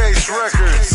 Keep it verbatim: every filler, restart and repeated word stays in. case records.